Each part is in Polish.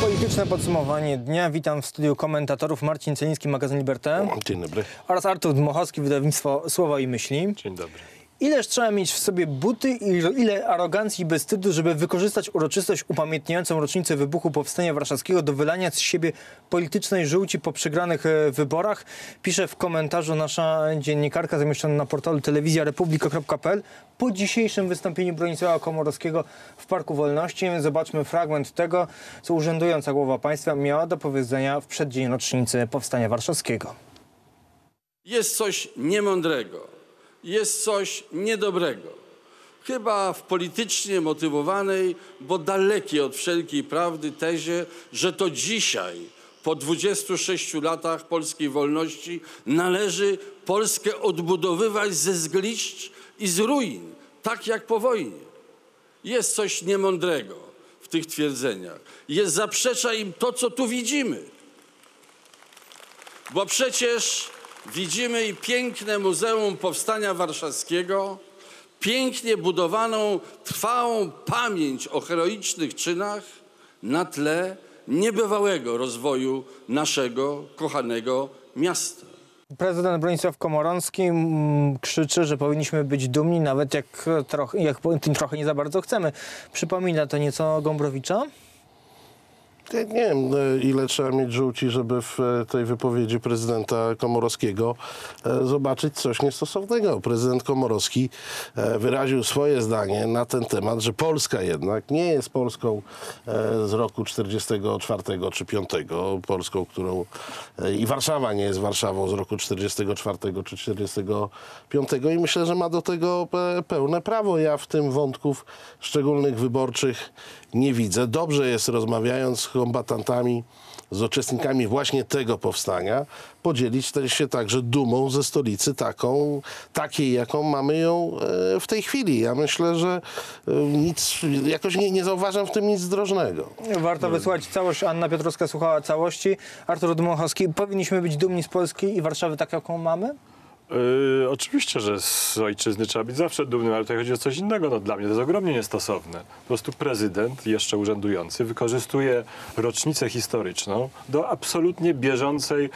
Polityczne podsumowanie dnia. Witam w studiu komentatorów Marcin Celiński, magazyn Liberté. Dzień dobry. Oraz Artur Dmochowski, wydawnictwo Słowa i Myśli. Dzień dobry. Ileż trzeba mieć w sobie buty i ile arogancji i bezstydu, żeby wykorzystać uroczystość upamiętniającą rocznicę wybuchu Powstania Warszawskiego do wylania z siebie politycznej żółci po przegranych wyborach? Pisze w komentarzu nasza dziennikarka zamieszczona na portalu telewizjarepublika.pl po dzisiejszym wystąpieniu Bronisława Komorowskiego w Parku Wolności. Zobaczmy fragment tego, co urzędująca głowa państwa miała do powiedzenia w przeddzień rocznicy Powstania Warszawskiego. Jest coś niemądrego. Jest coś niedobrego, chyba w politycznie motywowanej, bo dalekiej od wszelkiej prawdy tezie, że to dzisiaj, po 26 latach polskiej wolności, należy Polskę odbudowywać ze zgliszcz i z ruin, tak jak po wojnie. Jest coś niemądrego w tych twierdzeniach. Jest zaprzecza im to, co tu widzimy, bo przecież widzimy i piękne Muzeum Powstania Warszawskiego, pięknie budowaną, trwałą pamięć o heroicznych czynach na tle niebywałego rozwoju naszego kochanego miasta. Prezydent Bronisław Komorowski krzyczy, że powinniśmy być dumni, nawet jak tym trochę nie za bardzo chcemy. Przypomina to nieco Gombrowicza? Ja nie wiem, ile trzeba mieć żółci, żeby w tej wypowiedzi prezydenta Komorowskiego zobaczyć coś niestosownego. Prezydent Komorowski wyraził swoje zdanie na ten temat, że Polska jednak nie jest Polską z roku 44 czy 5, Polską, którą i Warszawa nie jest Warszawą z roku 44 czy 45 i myślę, że ma do tego pełne prawo. Ja w tym wątków szczególnych wyborczych nie widzę. Dobrze jest, rozmawiając z kombatantami, z uczestnikami właśnie tego powstania, podzielić się także dumą ze stolicy takiej, jaką mamy ją w tej chwili. Ja myślę, że jakoś nie zauważam w tym nic drożnego. Warto wysłać całość. Anna Piotrowska słuchała całości. Artur Dmochowski, powinniśmy być dumni z Polski i Warszawy tak, jaką mamy? Oczywiście, że z ojczyzny trzeba być zawsze dumnym, ale tutaj chodzi o coś innego. No, dla mnie to jest ogromnie niestosowne. Po prostu prezydent, jeszcze urzędujący, wykorzystuje rocznicę historyczną do absolutnie bieżącej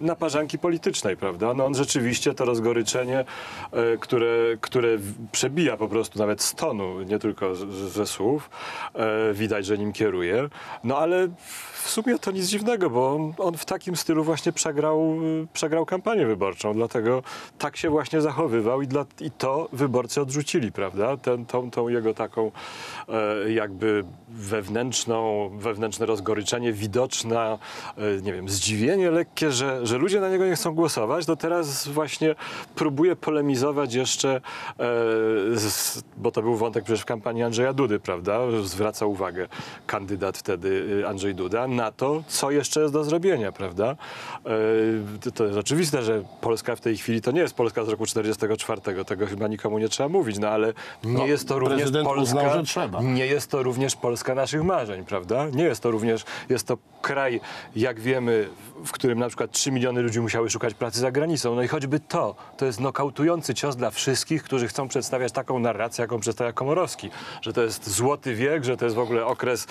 naparzanki politycznej, prawda? No, on rzeczywiście to rozgoryczenie, które przebija po prostu nawet z tonu, nie tylko ze słów, widać, że nim kieruje. No ale w sumie to nic dziwnego, bo on w takim stylu właśnie przegrał kampanię wyborczą. Dlatego tak się właśnie zachowywał i to wyborcy odrzucili, prawda? Tą jego taką jakby wewnętrzne rozgoryczenie, widoczne, nie wiem, zdziwienie lekkie, że ludzie na niego nie chcą głosować, to teraz właśnie próbuje polemizować jeszcze, bo to był wątek przecież w kampanii Andrzeja Dudy, prawda? Zwraca uwagę kandydat wtedy Andrzej Duda na to, co jeszcze jest do zrobienia, prawda? To jest oczywiste, że Polska w tej chwili to nie jest Polska z roku 44, tego chyba nikomu nie trzeba mówić, no ale jest to również Polska, nie jest to również Polska naszych marzeń, prawda? Nie jest to również, jest to kraj, jak wiemy, w którym na przykład 3 miliony ludzi musiały szukać pracy za granicą, no i choćby to jest nokautujący cios dla wszystkich, którzy chcą przedstawiać taką narrację, jaką przedstawia Komorowski, że to jest złoty wiek, że to jest w ogóle okres,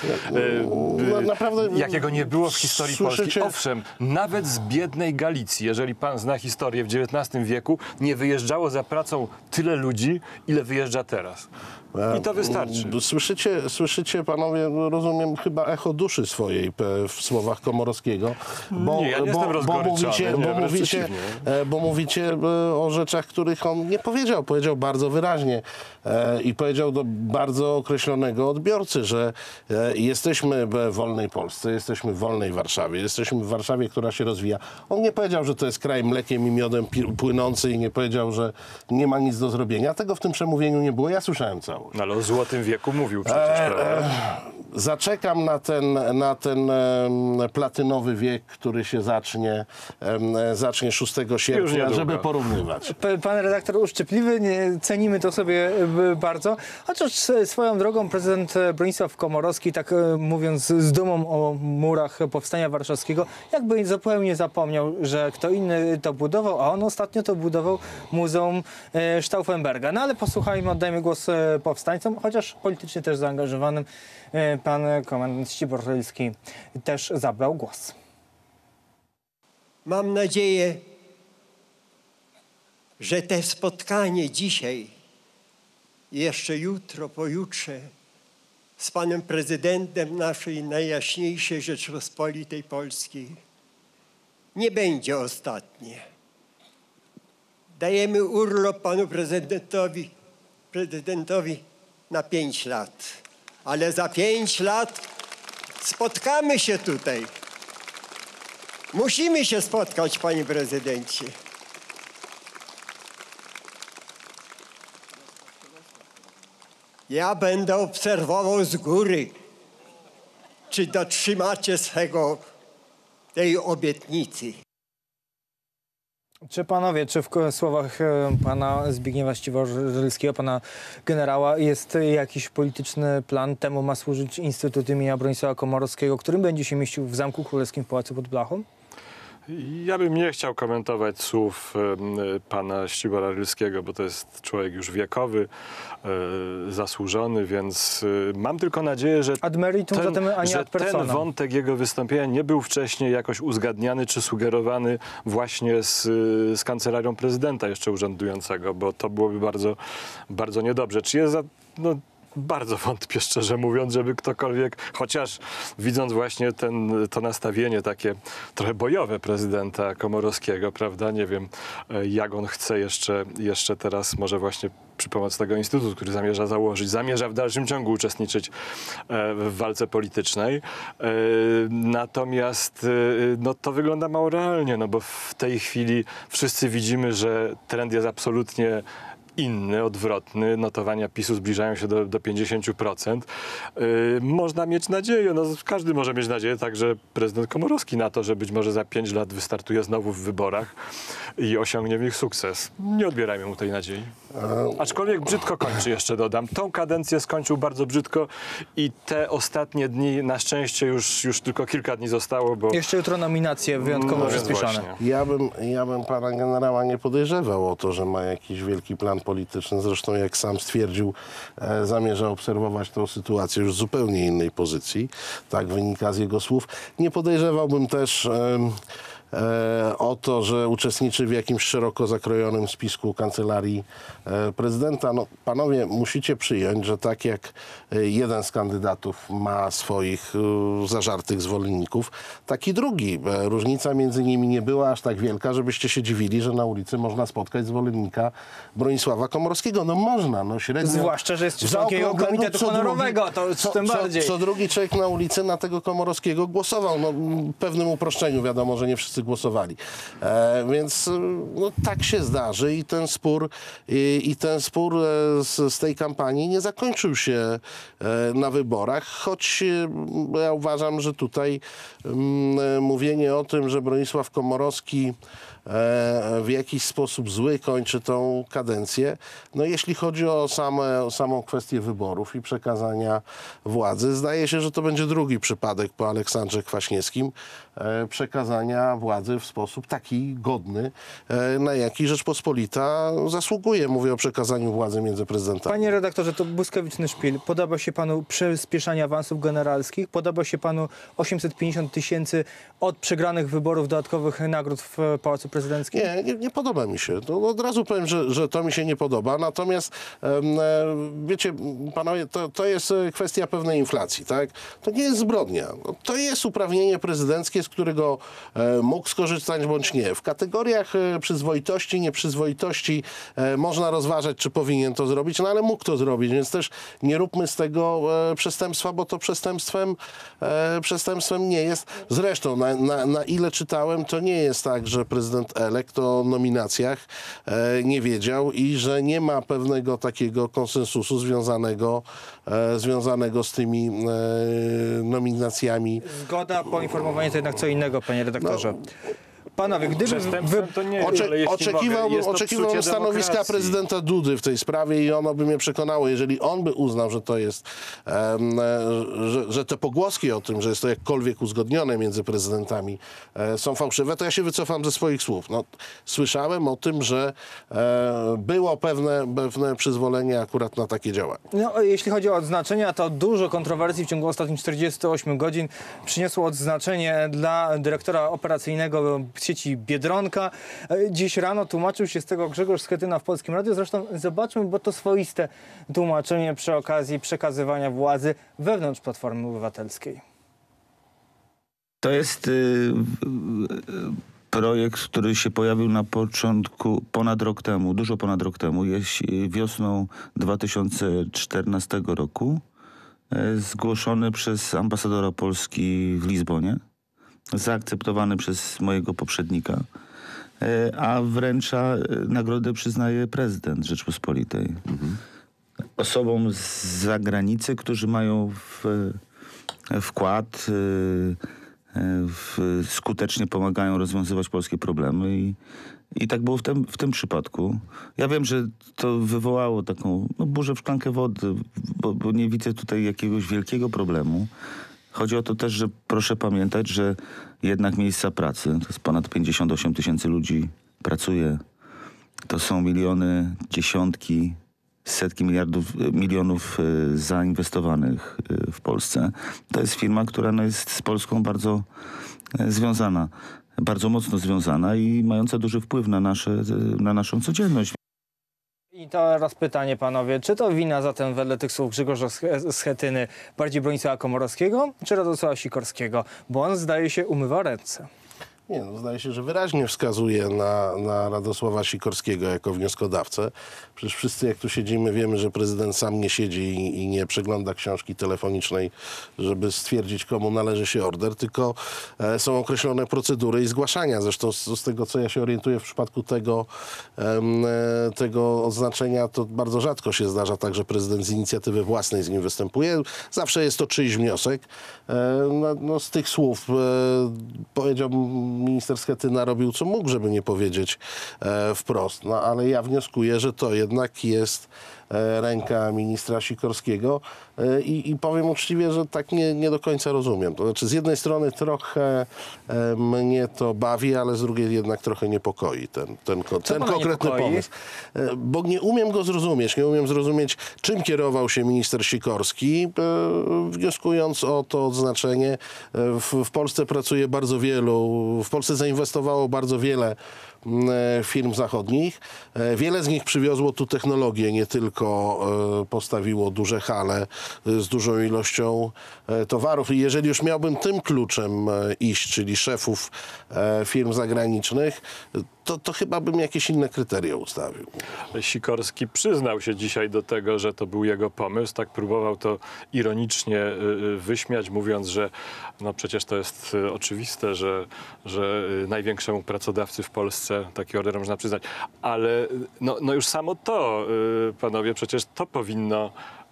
jakiego nie było w historii Polski. Owszem, nawet z biednej Galicji, jeżeli pan zna historię, w XIX wieku nie wyjeżdżało za pracą tyle ludzi, ile wyjeżdża teraz. I to wystarczy. Słyszycie panowie, rozumiem, chyba echo duszy swojej w słowach Komorowskiego, bo mówicie o rzeczach, których on nie powiedział. Powiedział bardzo wyraźnie i powiedział do bardzo określonego odbiorcy, że jesteśmy w wolnej Polsce, jesteśmy w wolnej Warszawie, jesteśmy w Warszawie, która się rozwija. On nie powiedział, że to jest kraj mlekiem i miodem płynący i nie powiedział, że nie ma nic do zrobienia. Tego w tym przemówieniu nie było. Ja słyszałem całość. Ale o złotym wieku mówił przecież, prawda? Zaczekam na ten platynowy wiek, który się zacznie 6 sierpnia, żeby porównywać. Pan redaktor uszczypliwy, cenimy to sobie bardzo. Chociaż swoją drogą prezydent Bronisław Komorowski, tak mówiąc z dumą o murach Powstania Warszawskiego, jakby zupełnie zapomniał, że kto inny to budował, a on ostatnio to budował Muzeum Stauffenberga. No ale posłuchajmy, oddajmy głos powstańcom, chociaż politycznie też zaangażowanym. Pan komendant Ścibor-Rylski też zabrał głos. Mam nadzieję, że to spotkanie dzisiaj, jeszcze jutro, pojutrze z panem prezydentem naszej najjaśniejszej Rzeczypospolitej Polskiej nie będzie ostatnie. Dajemy urlop panu prezydentowi na 5 lat. Ale za 5 lat spotkamy się tutaj. Musimy się spotkać, panie prezydencie. Ja będę obserwował z góry, czy dotrzymacie tej obietnicy. Czy panowie, czy w słowach pana Zbigniewa Ścibor-Rylskiego, pana generała, jest jakiś polityczny plan? Temu ma służyć Instytut im. Bronisława Komorowskiego, którym będzie się mieścił w Zamku Królewskim w Pałacu pod Blachą? Ja bym nie chciał komentować słów pana Ścibora-Rylskiego, bo to jest człowiek już wiekowy, zasłużony, więc mam tylko nadzieję, że ten wątek jego wystąpienia nie był wcześniej jakoś uzgadniany czy sugerowany właśnie z kancelarią prezydenta jeszcze urzędującego, bo to byłoby bardzo, bardzo niedobrze. Czy jest bardzo wątpię, szczerze mówiąc, żeby ktokolwiek, chociaż widząc właśnie to nastawienie takie trochę bojowe prezydenta Komorowskiego, prawda, nie wiem, jak on chce jeszcze teraz może właśnie przy pomocy tego instytutu, który zamierza założyć, zamierza w dalszym ciągu uczestniczyć w walce politycznej. Natomiast to wygląda mało realnie, bo w tej chwili wszyscy widzimy, że trend jest absolutnie inny, odwrotny. Notowania PiS-u zbliżają się do 50%. Można mieć nadzieję, każdy może mieć nadzieję, także prezydent Komorowski, na to, że być może za 5 lat wystartuje znowu w wyborach i osiągnie w nich sukces. Nie odbierajmy mu tej nadziei. Aczkolwiek brzydko kończy, jeszcze dodam. Tą kadencję skończył bardzo brzydko i te ostatnie dni, na szczęście już tylko kilka dni zostało, bo... Jeszcze jutro nominacje wyjątkowo przyspieszane. Ja bym pana generała nie podejrzewał o to, że ma jakiś wielki plan polityczny. Zresztą, jak sam stwierdził, zamierza obserwować tę sytuację już z zupełnie innej pozycji. Tak wynika z jego słów. Nie podejrzewałbym też o to, że uczestniczy w jakimś szeroko zakrojonym spisku kancelarii prezydenta. Panowie, musicie przyjąć, że tak jak jeden z kandydatów ma swoich zażartych zwolenników, taki drugi. Różnica między nimi nie była aż tak wielka, żebyście się dziwili, że na ulicy można spotkać zwolennika Bronisława Komorowskiego. Można, średnio. Zwłaszcza, że jest członkiem jego komitetu honorowego, to tym bardziej. Co drugi człowiek na ulicy na tego Komorowskiego głosował. W pewnym uproszczeniu, wiadomo, że nie wszyscy głosowali. Więc tak się zdarzy i ten spór z tej kampanii nie zakończył się na wyborach, choć ja uważam, że tutaj mówienie o tym, że Bronisław Komorowski w jakiś sposób zły kończy tą kadencję. Jeśli chodzi o samą kwestię wyborów i przekazania władzy, zdaje się, że to będzie drugi przypadek po Aleksandrze Kwaśniewskim przekazania władzy w sposób taki godny, na jaki Rzeczpospolita zasługuje. Mówię o przekazaniu władzy między prezydentami. Panie redaktorze, to błyskawiczny szpil. Podoba się panu przyspieszanie awansów generalskich? Podoba się panu 850 tysięcy od przegranych wyborów dodatkowych nagród w Pałacu Prezydenckim? Nie podoba mi się. To od razu powiem, że to mi się nie podoba. Natomiast wiecie, panowie, to jest kwestia pewnej inflacji, tak? To nie jest zbrodnia. To jest uprawnienie prezydenckie, z którego mógł skorzystać bądź nie. W kategoriach przyzwoitości, nieprzyzwoitości można rozważać, czy powinien to zrobić, ale mógł to zrobić, więc też nie róbmy z tego przestępstwa, bo to przestępstwem nie jest. Zresztą, na ile czytałem, to nie jest tak, że prezydent prezydent elekt o nominacjach nie wiedział i że nie ma pewnego takiego konsensusu związanego z tymi nominacjami. Zgoda, poinformowanie to jednak co innego, panie redaktorze. No. Panowie, gdybym oczekiwałbym stanowiska prezydenta Dudy w tej sprawie i ono by mnie przekonało, jeżeli on by uznał, że to jest, że te pogłoski o tym, że jest to jakkolwiek uzgodnione między prezydentami są fałszywe, to ja się wycofam ze swoich słów. No, słyszałem o tym, że było pewne przyzwolenie akurat na takie działania. No, jeśli chodzi o odznaczenia, to dużo kontrowersji w ciągu ostatnich 48 godzin przyniosło odznaczenie dla dyrektora operacyjnego sieci Biedronka. Dziś rano tłumaczył się z tego Grzegorz Sketyna w Polskim Radiu. Zresztą zobaczmy, bo to swoiste tłumaczenie przy okazji przekazywania władzy wewnątrz Platformy Obywatelskiej. To jest projekt, który się pojawił na początku, ponad rok temu, dużo ponad rok temu, wiosną 2014 roku, zgłoszony przez ambasadora Polski w Lizbonie, zaakceptowany przez mojego poprzednika, a wręcza nagrodę przyznaje prezydent Rzeczypospolitej. Osobom z zagranicy, którzy mają wkład, skutecznie pomagają rozwiązywać polskie problemy i tak było w tym przypadku. Ja wiem, że to wywołało taką burzę w szklankę wody, bo nie widzę tutaj jakiegoś wielkiego problemu. Chodzi o to też, że proszę pamiętać, że jednak miejsca pracy, to jest ponad 58 tysięcy ludzi pracuje. To są miliony, dziesiątki, setki milionów zainwestowanych w Polsce. To jest firma, która jest z Polską bardzo związana, bardzo mocno związana i mająca duży wpływ na naszą codzienność. I teraz pytanie, panowie, czy to wina zatem wedle tych słów Grzegorza Schetyny bardziej Bronisława Komorowskiego czy Radosława Sikorskiego? Bo on zdaje się umywa ręce. Nie, no, zdaje się, że wyraźnie wskazuje na Radosława Sikorskiego jako wnioskodawcę. Przecież wszyscy, jak tu siedzimy, wiemy, że prezydent sam nie siedzi i nie przegląda książki telefonicznej, żeby stwierdzić, komu należy się order, tylko są określone procedury i zgłaszania. Zresztą z tego, co ja się orientuję w przypadku tego odznaczenia, to bardzo rzadko się zdarza tak, że prezydent z inicjatywy własnej z nim występuje. Zawsze jest to czyjś wniosek. No, z tych słów powiedziałbym, minister Schetyna robił co mógł, żeby nie powiedzieć wprost. No, ale ja wnioskuję, że to jednak jest ręka ministra Sikorskiego i powiem uczciwie, że tak nie do końca rozumiem. To znaczy z jednej strony trochę mnie to bawi, ale z drugiej jednak trochę niepokoi ten konkretny pomysł. Bo nie umiem go zrozumieć. Nie umiem zrozumieć, czym kierował się minister Sikorski, wnioskując o to odznaczenie. W Polsce pracuje bardzo wielu, w Polsce zainwestowało bardzo wiele firm zachodnich. Wiele z nich przywiozło tu technologię, nie tylko postawiło duże hale z dużą ilością towarów. I jeżeli już miałbym tym kluczem iść, czyli szefów firm zagranicznych, to chyba bym jakieś inne kryteria ustawił. Sikorski przyznał się dzisiaj do tego, że to był jego pomysł. Tak próbował to ironicznie wyśmiać, mówiąc, że no przecież to jest oczywiste, że największemu pracodawcy w Polsce taki order można przyznać. Ale no już samo to, panowie, przecież to powinno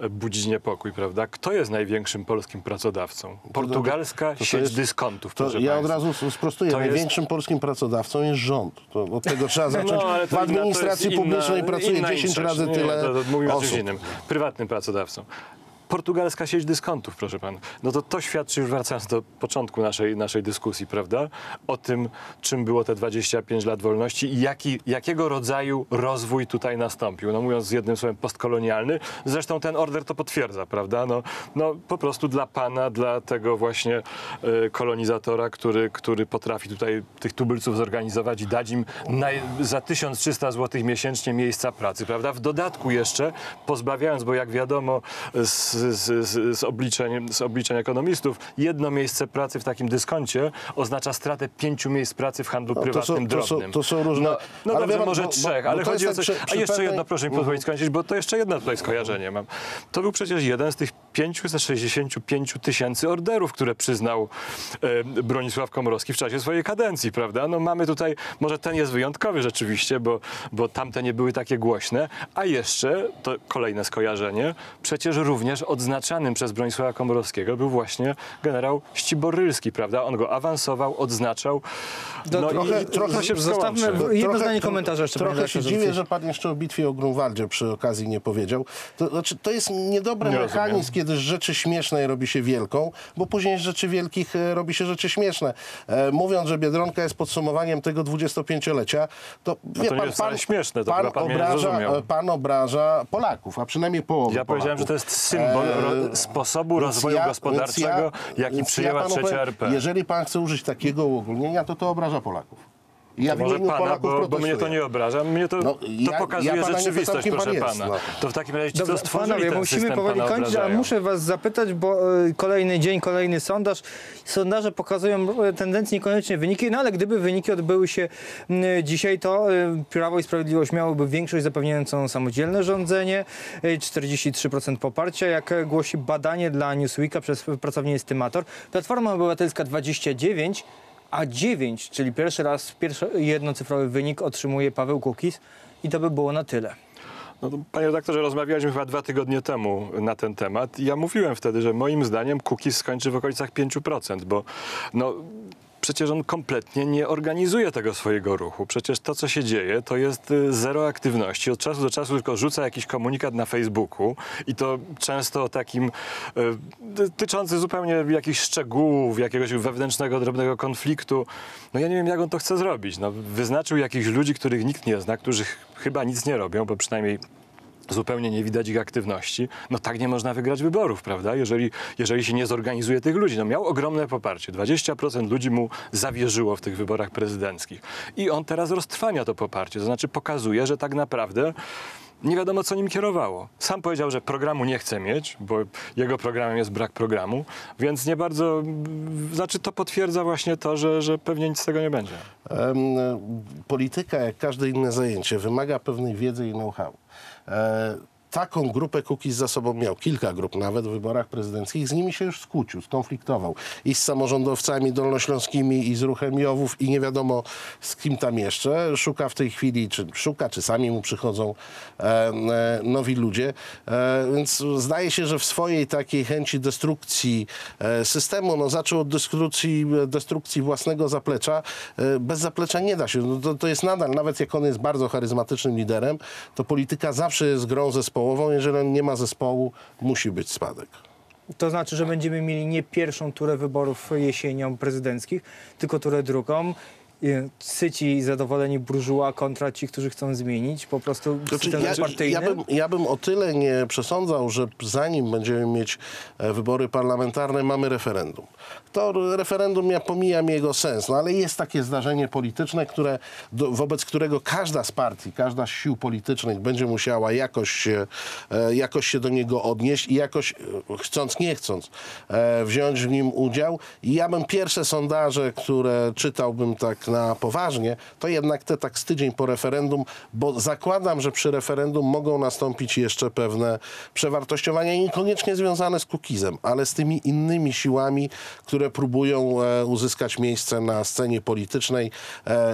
budzi niepokój, prawda? Kto jest największym polskim pracodawcą? Portugalska sieć dyskontów. Ja od razu sprostuję. Największym polskim pracodawcą jest rząd. To od tego trzeba zacząć. W administracji publicznej pracuje 10 razy tyle osób. Prywatnym pracodawcą. Portugalska sieć dyskontów, proszę pana. No to świadczy, już wracając do początku naszej dyskusji, prawda? O tym, czym było te 25 lat wolności i jakiego rodzaju rozwój tutaj nastąpił. No mówiąc z jednym słowem, postkolonialny. Zresztą ten order to potwierdza, prawda? No po prostu dla pana, dla tego właśnie kolonizatora, który potrafi tutaj tych tubylców zorganizować i dać im za 1300 zł miesięcznie miejsca pracy, prawda? W dodatku jeszcze pozbawiając, bo jak wiadomo z obliczeń ekonomistów, jedno miejsce pracy w takim dyskoncie oznacza stratę 5 miejsc pracy w handlu prywatnym drobnym. To są różne... No ale dobrze, może 3, ale chodzi o coś... A jeszcze jedno, proszę mi pozwolić skończyć, bo to jeszcze jedno tutaj skojarzenie mam. To był przecież jeden z tych 565 tysięcy orderów, które przyznał Bronisław Komorowski w czasie swojej kadencji, prawda? No mamy tutaj, może ten jest wyjątkowy rzeczywiście, bo tamte nie były takie głośne, a jeszcze, to kolejne skojarzenie, przecież również odznaczanym przez Bronisława Komorowskiego był właśnie generał Ścibor-Rylski, prawda? On go awansował, odznaczał. No trochę się zostawmy, jedno zdanie komentarza jeszcze. Trochę się dziwię, że pan jeszcze o bitwie o Grunwaldzie przy okazji nie powiedział. To znaczy, to jest niedobry mechanizm, kiedy z rzeczy śmiesznej robi się wielką, bo później z rzeczy wielkich robi się rzeczy śmieszne. Mówiąc, że Biedronka jest podsumowaniem tego 25-lecia, to wie pan, jest śmieszne, to pan obraża Polaków, a przynajmniej połowę Polaków. Ja powiedziałem, że to jest symbol sposobu rozwoju gospodarczego, jaki przyjęła trzecia RP. Jeżeli pan chce użyć takiego uogólnienia, to obraża Polaków. Ja może pana, bo mnie to nie obraża, mnie to, to pokazuje rzeczywistość, proszę pana. No. To w takim razie to stworzyli ten musimy powoli kończyć, ale muszę was zapytać, bo kolejny dzień, kolejny sondaż. Sondaże pokazują tendencje, niekoniecznie wyniki, no ale gdyby wyniki odbyły się dzisiaj, to Prawo i Sprawiedliwość miałoby większość zapewniającą samodzielne rządzenie, 43% poparcia, jak głosi badanie dla Newsweeka przez pracownię Estymator. Platforma Obywatelska 29%. A 9, czyli pierwszy raz jednocyfrowy wynik otrzymuje Paweł Kukiz i to by było na tyle. No to, panie redaktorze, rozmawialiśmy chyba 2 tygodnie temu na ten temat. Ja mówiłem wtedy, że moim zdaniem Kukiz skończy w okolicach 5%, bo no... Przecież on kompletnie nie organizuje tego swojego ruchu. Przecież to, co się dzieje, to jest zero aktywności. Od czasu do czasu tylko rzuca jakiś komunikat na Facebooku i to często takim tyczący zupełnie jakichś szczegółów, jakiegoś wewnętrznego, drobnego konfliktu. No ja nie wiem, jak on to chce zrobić. No, wyznaczył jakichś ludzi, których nikt nie zna, którzy chyba nic nie robią, bo przynajmniej... zupełnie nie widać ich aktywności, no tak nie można wygrać wyborów, prawda, jeżeli się nie zorganizuje tych ludzi. No miał ogromne poparcie, 20% ludzi mu zawierzyło w tych wyborach prezydenckich i on teraz roztrwania to poparcie, to znaczy pokazuje, że tak naprawdę nie wiadomo, co nim kierowało. Sam powiedział, że programu nie chce mieć, bo jego programem jest brak programu, więc nie bardzo... Znaczy to potwierdza właśnie to, że pewnie nic z tego nie będzie. Polityka, jak każde inne zajęcie, wymaga pewnej wiedzy i know-how. Taką grupę Kukiz za sobą miał, kilka grup nawet w wyborach prezydenckich, z nimi się już skłócił, skonfliktował i z samorządowcami dolnośląskimi i z ruchem JOW-ów i nie wiadomo z kim tam jeszcze, szuka w tej chwili, czy sami mu przychodzą nowi ludzie, więc zdaje się, że w swojej takiej chęci destrukcji systemu, no zaczął od destrukcji własnego zaplecza, bez zaplecza nie da się, no, to jest nadal, nawet jak on jest bardzo charyzmatycznym liderem, to polityka zawsze jest grą zespołową. Jeżeli on nie ma zespołu, musi być spadek. To znaczy, że będziemy mieli nie pierwszą turę wyborów jesienią prezydenckich, tylko turę drugą. Syci i zadowoleni burżuła kontra ci, którzy chcą zmienić po prostu system partyjny. Ja bym o tyle nie przesądzał, że zanim będziemy mieć wybory parlamentarne, mamy referendum. To referendum, ja pomijam jego sens, no ale jest takie zdarzenie polityczne, które, wobec którego każda z partii, każda z sił politycznych będzie musiała jakoś się do niego odnieść i jakoś, chcąc nie chcąc, wziąć w nim udział. I ja bym pierwsze sondaże, które czytałbym tak na poważnie, to jednak te tak z tydzień po referendum, bo zakładam, że przy referendum mogą nastąpić jeszcze pewne przewartościowania, niekoniecznie związane z Kukizem, ale z tymi innymi siłami, które próbują uzyskać miejsce na scenie politycznej,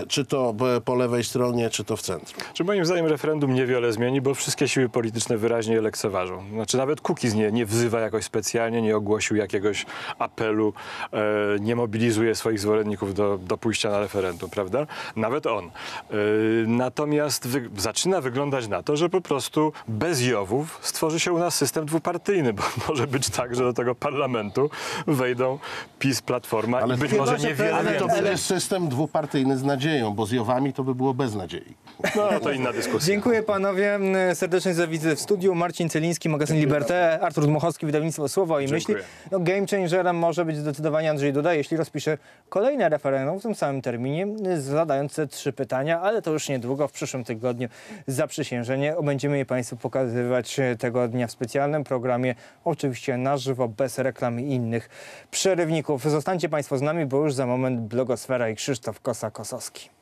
czy to po lewej stronie, czy to w centrum. Czy moim zdaniem referendum niewiele zmieni, bo wszystkie siły polityczne wyraźnie je lekceważą. Znaczy nawet Kukiz nie wzywa jakoś specjalnie, nie ogłosił jakiegoś apelu, nie mobilizuje swoich zwolenników do pójścia na referendum, prawda? Nawet on. Natomiast zaczyna wyglądać na to, że po prostu bez JOW-ów stworzy się u nas system dwupartyjny, bo może być tak, że do tego parlamentu wejdą PiS, Platforma ale i być może niewiele. Ale to będzie system dwupartyjny z nadzieją, bo z JOW-ami to by było bez nadziei. No to inna dyskusja. Dziękuję panowie serdecznie za wizytę w studiu. Marcin Celiński, magazyn Liberté, Artur Dmochowski, wydawnictwo Słowa i Myśli. No, game changerem może być zdecydowanie Andrzej Duda, jeśli rozpisze kolejne referendum w tym samym terminie, zadając te 3 pytania, ale to już niedługo, w przyszłym tygodniu zaprzysiężenie. Będziemy je państwu pokazywać tego dnia w specjalnym programie, oczywiście na żywo, bez reklam i innych przerywników. Zostańcie państwo z nami, bo już za moment blogosfera i Krzysztof Kosa-Kosowski.